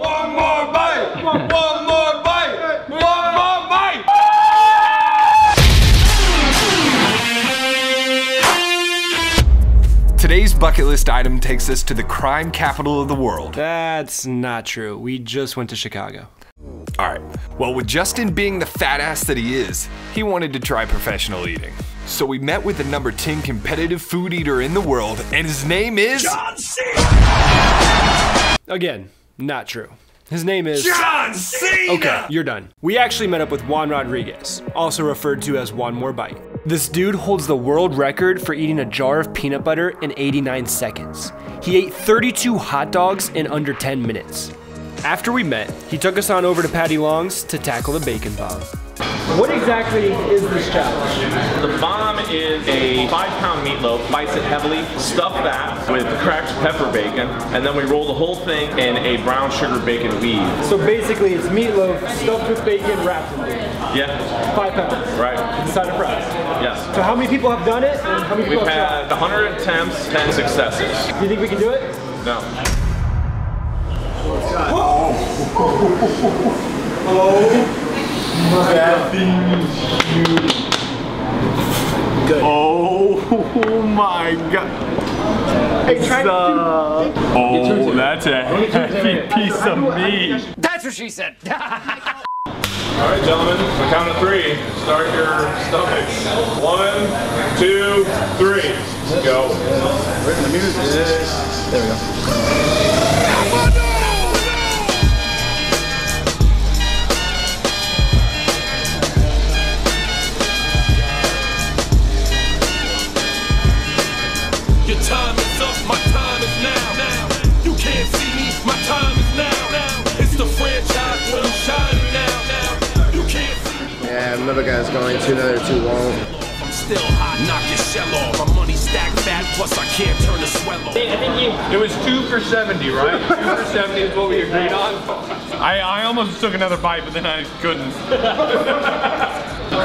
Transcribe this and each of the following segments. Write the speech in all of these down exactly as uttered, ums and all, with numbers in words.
One more bite! One more bite! One more bite! Today's bucket list item takes us to the crime capital of the world. That's not true. We just went to Chicago. All right, well, with Justin being the fat ass that he is, he wanted to try professional eating. So we met with the number ten competitive food eater in the world, and his name is... John C. Again, not true. His name is... John Cena! Okay, you're done. We actually met up with Juan Rodriguez, also referred to as Juan More Bite. This dude holds the world record for eating a jar of peanut butter in eighty-nine seconds. He ate thirty-two hot dogs in under ten minutes. After we met, he took us on over to Paddy Long's to tackle the Bacon Bomb. What exactly is this challenge? The bomb is a five pound meatloaf, bites it heavily, stuff that with cracked pepper bacon, and then we roll the whole thing in a brown sugar bacon weave. So basically it's meatloaf stuffed with bacon, wrapped in bacon. Yeah. Five pounds. Right. Inside a fries. Yes. So how many people have done it? And how many people We've have had one hundred attempts, ten successes. Do you think we can do it? No. Oh! Oh! My that thing is huge. Good. Oh my god. Hey, try uh, to oh, that's a heavy piece of meat. That's what she said. Alright, gentlemen, on the count of three, start your stomachs. One, two, three. Let's go. We're gonna move this. There we go. Another guy's going, two another too long. I'm still hot, knock your shell off. My money stacked fat, plus I can't turn the swell off. I think you, it was two for seventy, right? Two for seventy is what we agreed on. I, I almost took another bite, but then I couldn't.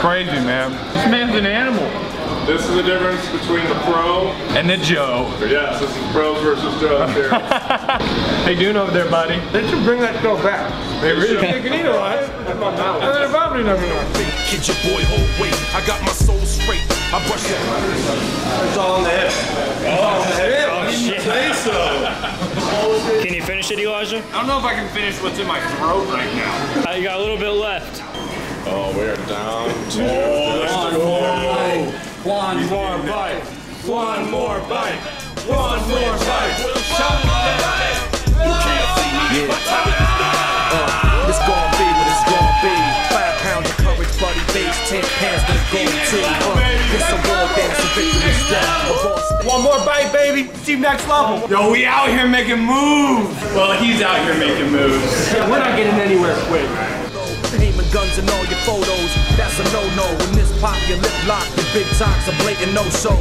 Crazy, man. This man's an animal. This is the difference between the pro and the Joe. Yes, this is pros versus Joe here. They do know there, buddy. They should bring that show back. They really they can eat a lot. That's my mouth. And they're probably never going to. Get your boy whole weight. I got my soul straight. I brush it. It's all in the head. Oh, shit. Oh, shit. Say so. Can you finish it, Elijah? I don't know if I can finish what's in my throat right now. Uh, you got a little bit left. Oh, we're down to one more bite. One more bite. One more bite. One more bite. You can't see me. My time is now. It's gonna be what it's gonna be. Five pounds of courage, buddy. Base ten pounds to go to. It's a world dance, a victory step. One more bite, baby. Team next level. Yo, we out here making moves. Well, he's out here making moves. We're not getting anywhere quick. Demon guns and all your photos. That's a no-no. When this pop, your lip lock, your big talks are blatant no-show.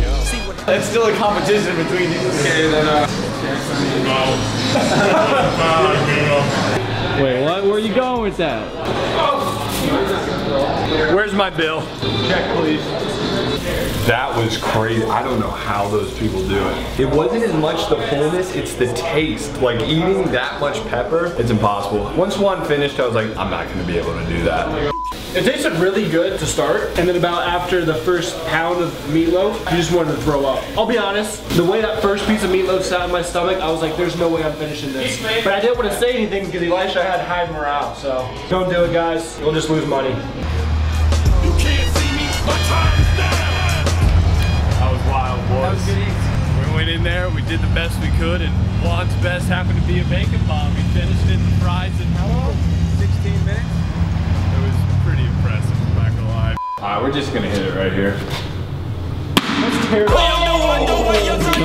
It's still a competition between you. Okay, then, uh... Wait, what? Where are you going with that? Where's my bill? Check, please. That was crazy. I don't know how those people do it. It wasn't as much the fullness, it's the taste. Like eating that much pepper, it's impossible. Once one finished, I was like, I'm not gonna be able to do that. It tasted really good to start, and then about after the first pound of meatloaf, you just wanted to throw up. I'll be honest, the way that first piece of meatloaf sat in my stomach, I was like, there's no way I'm finishing this. But I didn't want to say anything because Elisha had high morale, so don't do it, guys. You'll just lose money. You can't see me, my time is now. That was wild, boys. That was good. We went in there, we did the best we could, and Juan's best happened to be a bacon bomb. We finished it in the fries in how long? sixteen minutes? Pretty impressive, I'm not gonna lie. Alright, we're just gonna hit it right here. That's terrible. Oh!